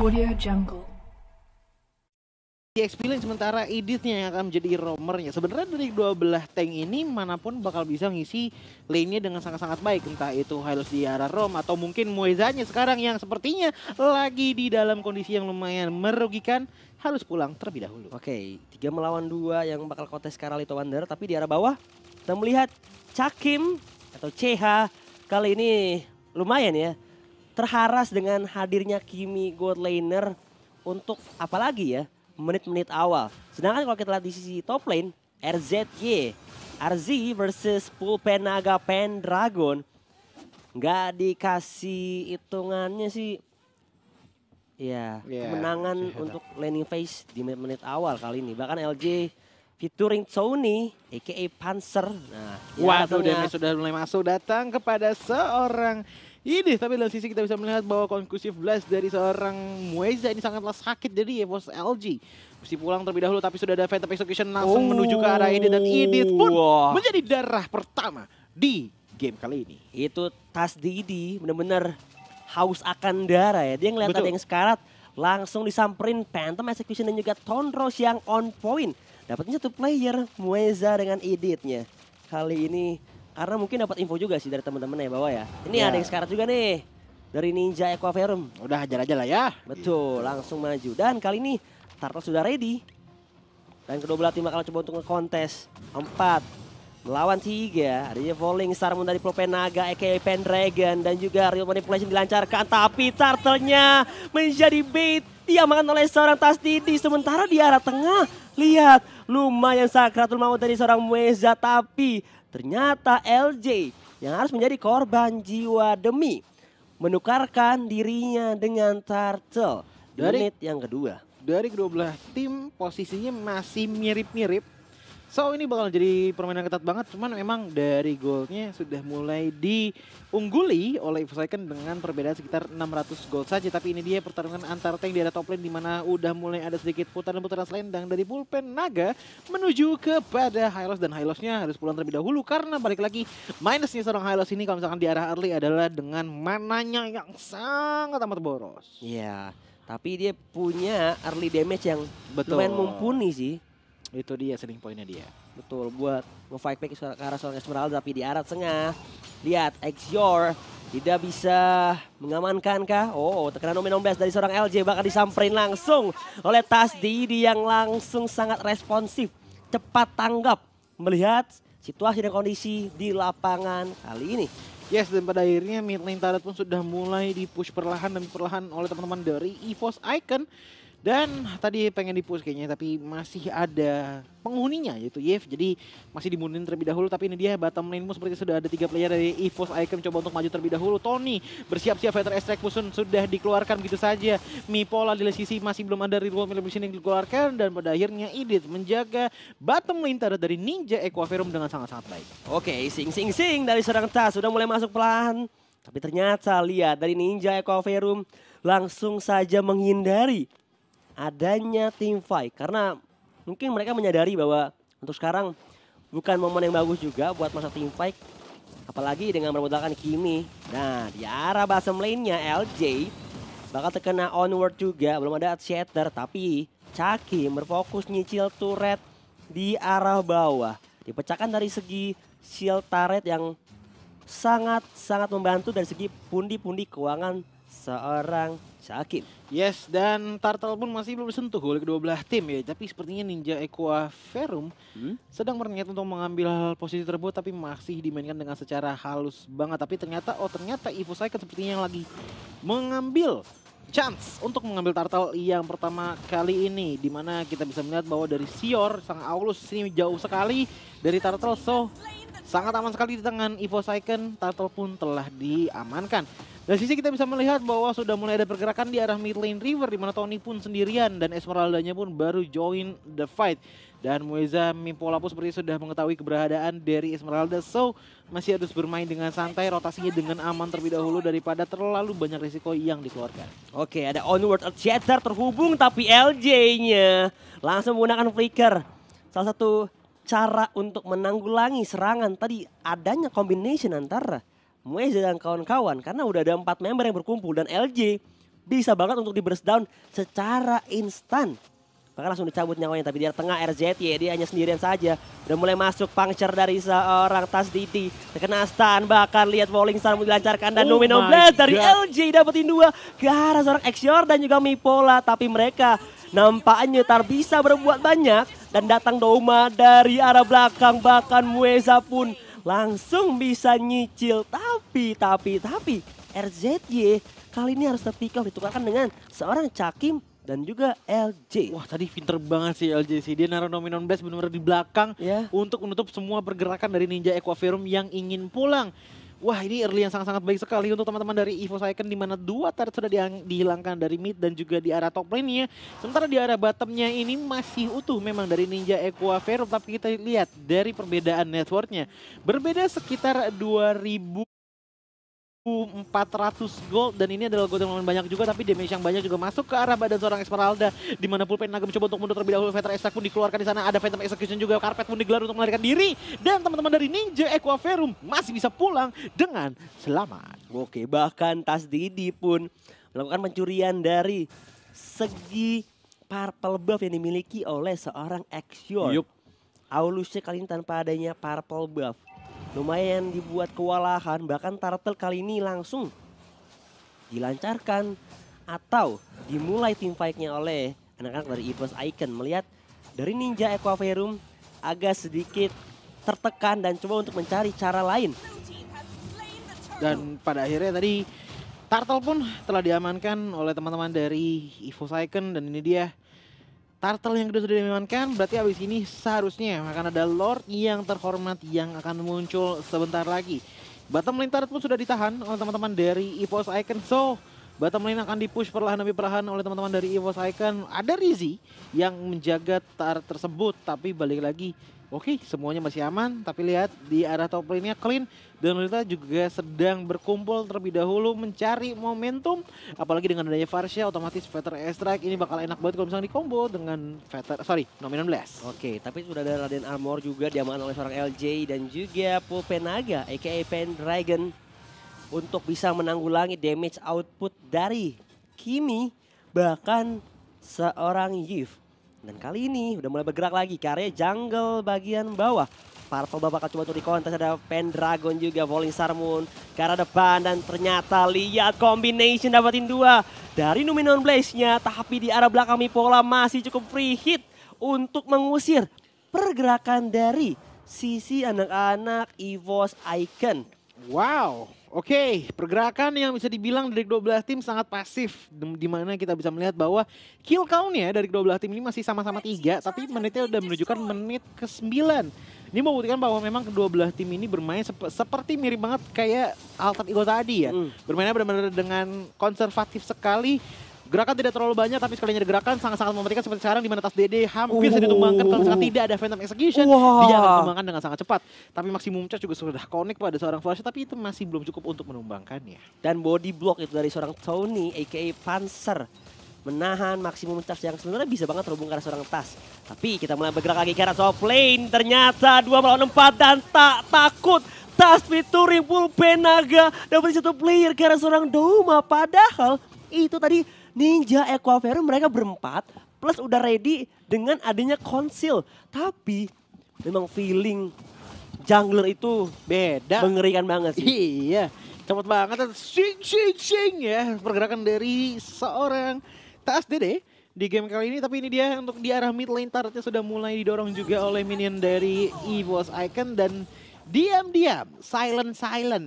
Audio Jungle. Di X-Pilling sementara Edithnya yang akan menjadi romernya. Sebenarnya dari 12 tank ini manapun bakal bisa ngisi lane-nya dengan sangat-sangat baik. Entah itu Aulus di arah rom atau mungkin Muezzanya sekarang yang sepertinya lagi di dalam kondisi yang lumayan merugikan. Harus pulang terlebih dahulu. Oke, 3 melawan 2 yang bakal kontes Carlito Wander. Tapi di arah bawah kita melihat Cakim atau CH kali ini lumayan ya. Terharas dengan hadirnya Kimi gold laner untuk apalagi ya. Menit-menit awal. Sedangkan kalau kita lihat di sisi top lane, RZY, RZ versus Pulpen Naga Pendragon, nggak dikasih hitungannya sih. Ya, kemenangan untuk laning phase di menit-menit awal kali ini. Bahkan LJ featuring Sony, aka Panzer. Nah, waduh, damage sudah mulai masuk datang kepada seorang Edith, tapi dalam sisi kita bisa melihat bahwa conclusive blast dari seorang Muezza ini sangatlah sakit dari EVOS LG. Mesti pulang terlebih dahulu, tapi sudah ada Phantom Execution langsung menuju ke arah Edith. Dan Edith pun menjadi darah pertama di game kali ini. Itu tas Didi benar-benar haus akan darah ya. Dia ngeliat ada yang sekarat, langsung disamperin Phantom Execution dan juga Tonros yang on point. Dapatnya 1 player, Muezza dengan Edithnya. Kali ini karena mungkin dapat info juga sih dari teman-teman ya bawah ya. Ini ada yang sekarat juga nih dari Ninja Equaferrum. Udah hajar aja lah ya. Betul, langsung maju. Dan kali ini Tartos sudah ready. Dan kedua belah tim bakal coba untuk ngekontes. 4 melawan 3. Adanya falling star moon dari Pulpen Naga aka Pendragon dan juga real manipulation dilancarkan. Tapi turtle-nya menjadi bait diamankan oleh seorang Tas Didi. Sementara di arah tengah, lihat lumayan sakratul maut dari seorang Muezza, tapi ternyata LJ yang harus menjadi korban jiwa demi menukarkan dirinya dengan turtle di menit yang kedua. Dari kedua belah tim posisinya masih mirip-mirip. So ini bakal jadi permainan ketat banget, cuman memang dari goldnya sudah mulai diungguli oleh EVOS Icon dengan perbedaan sekitar 600 gold saja. Tapi ini dia pertarungan antar tank di area top lane dimana udah mulai ada sedikit putaran-putaran selendang dari Pulpen Naga menuju kepada Aulus. Dan Aulusnya harus pulang terlebih dahulu karena balik lagi minusnya seorang Aulus ini kalau misalkan di arah early adalah dengan mananya yang sangat amat boros. Iya, tapi dia punya early damage yang lumayan mumpuni sih. Itu dia selling pointnya dia. Betul, buat nge-fight back ke arah seorang Esmeralda, tapi di arah tengah. Lihat, Exor tidak bisa mengamankan kah? Oh, terkena Nominal Blast dari seorang LJ, bahkan disamperin langsung oleh Tas Didi yang langsung sangat responsif. Cepat tanggap melihat situasi dan kondisi di lapangan kali ini. Yes, dan pada akhirnya mid lane turret pun sudah mulai dipush perlahan demi perlahan oleh teman-teman dari EVOS Icon. Dan tadi pengen di-push kayaknya tapi masih ada penghuninya yaitu Yif. Jadi masih dimundurin terlebih dahulu tapi ini dia bottom lane pun seperti sudah ada 3 player dari EVOS Icon coba untuk maju terlebih dahulu. Tony bersiap-siap fighter extract pun sudah dikeluarkan begitu saja. Mipola di sisi masih belum ada ritual manipulation yang dikeluarkan dan pada akhirnya Edith menjaga bottom lane tadi dari Ninja Equaferrum dengan sangat-sangat baik. Oke, sing-sing-sing dari serang Tas sudah mulai masuk pelan. Tapi ternyata lihat dari Ninja Equaferrum langsung saja menghindari adanya tim fight karena mungkin mereka menyadari bahwa untuk sekarang bukan momen yang bagus juga buat masa tim fight apalagi dengan bermodalkan Kimi. Nah, di arah bottom lane-nya LJ bakal terkena onward juga, belum ada shatter tapi Cakim berfokus nyicil turret di arah bawah. Dipecahkan dari segi shield turret yang sangat membantu dari segi pundi-pundi keuangan seorang Cakim. Yes, dan turtle pun masih belum disentuh oleh kedua belah tim ya. Tapi sepertinya Ninja Equaferrum sedang berniat untuk mengambil posisi tersebut tapi masih dimainkan dengan secara halus banget. Tapi ternyata ternyata EVOS Icon sepertinya yang lagi mengambil chance untuk mengambil turtle yang pertama kali ini, dimana kita bisa melihat bahwa dari Sior sang Aulus ini jauh sekali dari turtle, so sangat aman sekali di tangan EVOS Icon. Turtle pun telah diamankan. Dari sisi kita bisa melihat bahwa sudah mulai ada pergerakan di arah mid lane river di mana Tony pun sendirian dan Esmeralda-nya pun baru join the fight. Dan Muezza Mimpola pun seperti sudah mengetahui keberadaan dari Esmeralda, so masih harus bermain dengan santai, rotasinya dengan aman terlebih dahulu daripada terlalu banyak risiko yang dikeluarkan. Oke, ada onward shatter terhubung tapi LJ-nya langsung menggunakan flicker. Salah satu cara untuk menanggulangi serangan tadi adanya combination antara Muezza dan kawan-kawan karena udah ada 4 member yang berkumpul dan LJ bisa banget untuk di burst down secara instan. Maka langsung dicabut nyawanya, tapi di tengah RZT ya, dia hanya sendirian saja. Udah mulai masuk puncture dari seorang Tas Diti. Terkena stun, bahkan lihat falling stun dilancarkan. Dan Nominal Blast dari LJ dapetin dua. Ke arah seorang Exor dan juga Mipola. Tapi mereka nampaknya tak bisa berbuat banyak. Dan datang Duma dari arah belakang. Bahkan Muezza pun langsung bisa nyicil. Tapi RZY kali ini harus terpikau ditukarkan dengan seorang Cakim dan juga LJ. Wah, tadi pinter banget sih LJ sih. Dia naruh Nominal Blast benar-benar di belakang untuk menutup semua pergerakan dari Ninja Equaferrum yang ingin pulang. Wah, ini early yang sangat-sangat baik sekali untuk teman-teman dari EVOS Icon, di mana dua turret sudah dihilangkan dari mid dan juga di arah top lane-nya. Sementara di arah bottom-nya ini masih utuh memang dari Ninja Equaferrum, tapi kita lihat dari perbedaan network-nya. Berbeda sekitar 2.400 gold, dan ini adalah gold yang lumayan banyak juga, tapi damage yang banyak juga masuk ke arah badan seorang Esmeralda, di mana pulpen naga mencoba untuk mundur terlebih dahulu. Veteran Extract pun dikeluarkan di sana, ada Phantom Execution juga, karpet pun digelar untuk melarikan diri, dan teman-teman dari Ninja Equaferrum masih bisa pulang dengan selamat. Oke, bahkan Tas Didi pun melakukan pencurian dari segi purple buff yang dimiliki oleh seorang Exor. Aulusnya kali ini tanpa adanya purple buff lumayan dibuat kewalahan, bahkan turtle kali ini langsung dilancarkan atau dimulai team fight-nya oleh anak-anak dari EVOS Icon. Melihat dari Ninja Equaferrum agak sedikit tertekan dan coba untuk mencari cara lain. Dan pada akhirnya tadi turtle pun telah diamankan oleh teman-teman dari EVOS Icon, dan ini dia turtle yang sudah diamankan. Berarti abis ini seharusnya akan ada Lord yang terhormat yang akan muncul sebentar lagi. Bottom lane turret pun sudah ditahan oleh teman-teman dari EVOS Icon. So, bottom lane akan dipush perlahan demi perlahan oleh teman-teman dari EVOS Icon. Ada Rizzi yang menjaga turret tersebut, tapi balik lagi, oke, semuanya masih aman. Tapi lihat di arah top lane-nya clean. Dan Lolita juga sedang berkumpul terlebih dahulu mencari momentum. Apalagi dengan adanya Parcia, otomatis Veteran Strike ini bakal enak banget kalau misalnya dikombo dengan Nominal Blast. Oke, tapi sudah ada Raden Armor juga diamankan oleh seorang LJ dan juga Pulpen Naga aka Pendragon untuk bisa menanggulangi damage output dari Kimi, bahkan seorang Yif. Dan kali ini udah mulai bergerak lagi ke area jungle bagian bawah. Purple bakal coba untuk dikontes, ada Pendragon juga, Falling Star Moon ke arah depan, dan ternyata lihat combination dapetin dua dari Nominal Blast-nya, tapi di arah belakang Mipola masih cukup free hit untuk mengusir pergerakan dari sisi anak-anak EVOS Icon. Wow, oke, pergerakan yang bisa dibilang dari 12 tim sangat pasif, di mana kita bisa melihat bahwa kill count-nya dari 12 tim ini masih sama-sama 3, tapi menitnya udah menunjukkan menit ke-9. Ini membuktikan bahwa memang ke-12 tim ini bermain seperti mirip banget kayak Alter Ego tadi ya. Bermainnya benar-benar dengan konservatif sekali. Gerakan tidak terlalu banyak, tapi sekalinya ada gerakan sangat-sangat mematikan seperti sekarang, di mana Tas Dede hampir sudah ditumbangkan kalau misalkan tidak ada Phantom Execution. Dia akan ditumbangkan dengan sangat cepat. Tapi Maximum Charge juga sudah connect pada seorang Flash, tapi itu masih belum cukup untuk menumbangkannya. Dan body block itu dari seorang Tony aka Panzer menahan Maximum Charge yang sebenarnya bisa banget terhubung ke arah seorang Tas. Tapi kita mulai bergerak lagi ke arah top lane. Ternyata 2 melawan 4 dan tak takut. Tas Fituring Pulpen Naga dapat satu player ke arah seorang Duma. Padahal itu tadi Ninja Equaferrum mereka berempat plus udah ready dengan adanya konsil, tapi memang feeling jungler itu beda, mengerikan banget sih. Iya, cepat banget, sing ya pergerakan dari seorang Tas Dede di game kali ini. Tapi ini dia untuk di arah mid lane turretnya sudah mulai didorong juga oleh minion dari EVOS Icon, dan diam-diam silent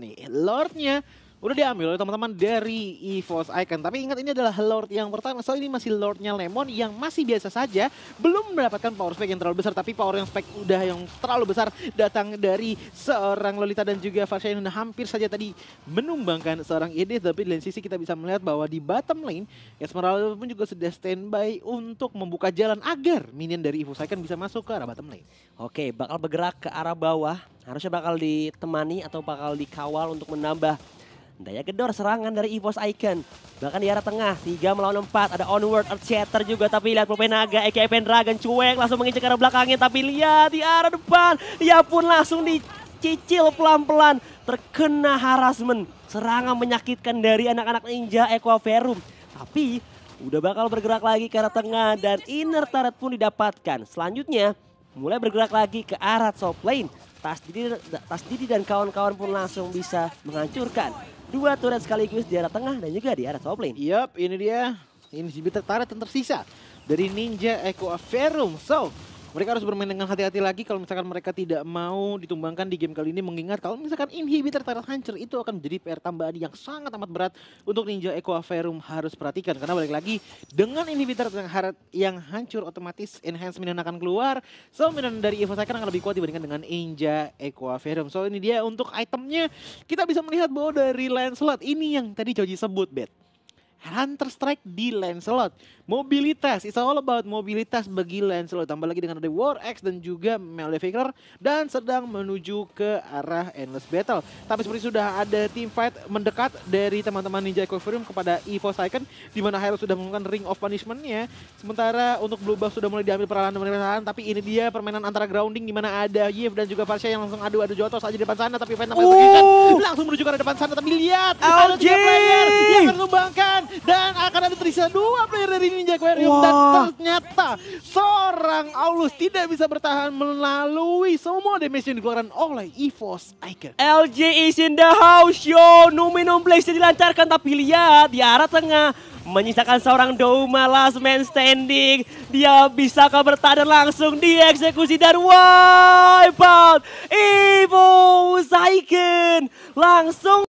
nih Lordnya udah diambil oleh teman-teman dari EVOS Icon. Tapi ingat, ini adalah Lord yang pertama. So ini masih Lordnya Lemon yang masih biasa saja. Belum mendapatkan power spike yang terlalu besar. Tapi power yang spike udah yang terlalu besar datang dari seorang Lolita dan juga Farsha yang hampir saja tadi menumbangkan seorang Edith. Tapi di lain sisi kita bisa melihat bahwa di bottom lane Esmeralda pun juga sudah standby untuk membuka jalan agar minion dari EVOS Icon bisa masuk ke arah bottom lane. Oke, bakal bergerak ke arah bawah. Harusnya bakal ditemani atau bakal dikawal untuk menambah daya gedor serangan dari EVOS Icon. Bahkan di arah tengah 3 melawan 4 ada Onward Earth Shatter juga, tapi lihat Pulpen Naga aka Pendragon cuek langsung menginjak ke arah belakangnya, tapi lihat di arah depan dia pun langsung dicicil pelan-pelan, terkena harassment serangan menyakitkan dari anak-anak Ninja Equaferrum. Tapi udah bakal bergerak lagi ke arah tengah dan inner turret pun didapatkan. Selanjutnya mulai bergerak lagi ke arah soft lane. Tas Didi dan kawan-kawan pun langsung bisa menghancurkan dua turret sekaligus di arah tengah dan juga di arah top lane. Yup, ini dia. Ini inhibitor turret yang tersisa dari Ninja Equaferrum. So, mereka harus bermain dengan hati-hati lagi kalau misalkan mereka tidak mau ditumbangkan di game kali ini, mengingat kalau misalkan inhibitor turret hancur itu akan menjadi PR tambahan yang sangat amat berat untuk Ninja Equaferrum harus perhatikan. Karena balik lagi, dengan inhibitor yang hancur otomatis enhancement akan keluar. So, minan dari EVOS Icon akan lebih kuat dibandingkan dengan Ninja Equaferrum. So, ini dia untuk itemnya. Kita bisa melihat bahwa dari Lancelot ini yang tadi Joji sebut, Bet. Hunter Strike di Lancelot. Mobilitas, it's all about mobilitas bagi Lancelot. Tambah lagi dengan ada War X dan juga Maleficar dan sedang menuju ke arah Endless Battle. Tapi seperti sudah ada team fight mendekat dari teman-teman Ninja Equaferrum kepada EVOS Icon, di mana Hero sudah menggunakan Ring of Punishment-nya. Sementara untuk Blue Buff sudah mulai diambil perlahan perlahan, tapi ini dia permainan antara grounding di mana ada Yif dan juga Parcia yang langsung adu jotos aja di depan sana, tapi Phantom Execution langsung menuju ke depan sana, tapi lihat ada 3 player yang menumbangkan. Dan akan ada tersisa 2 player dari Ninja Equaferrum. Dan ternyata seorang Aulus tidak bisa bertahan melalui semua damage yang dikeluarkan oleh EVOS Icon. LG is in the house, yo. Nominal Blast dilancarkan, tapi lihat di arah tengah menyisakan seorang Duma, last man standing. Dia bisakah bertahan, langsung dieksekusi dan wipe out EVOS Icon langsung.